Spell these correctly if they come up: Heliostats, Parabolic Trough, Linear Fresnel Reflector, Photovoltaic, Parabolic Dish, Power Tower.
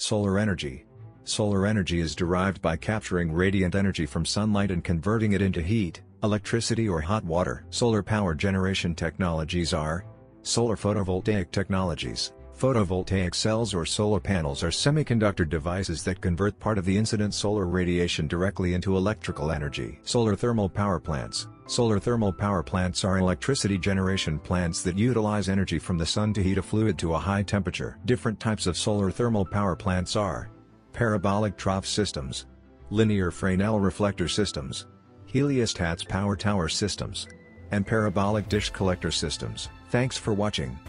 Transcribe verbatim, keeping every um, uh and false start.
Solar energy. Solar energy is derived by capturing radiant energy from sunlight and converting it into heat, electricity or hot water. Solar power generation technologies are solar photovoltaic technologies. Photovoltaic cells or solar panels are semiconductor devices that convert part of the incident solar radiation directly into electrical energy. Solar thermal power plants. Solar thermal power plants are electricity generation plants that utilize energy from the sun to heat a fluid to a high temperature. Different types of solar thermal power plants are parabolic trough systems, linear Fresnel reflector systems, heliostats power tower systems, and parabolic dish collector systems. Thanks for watching.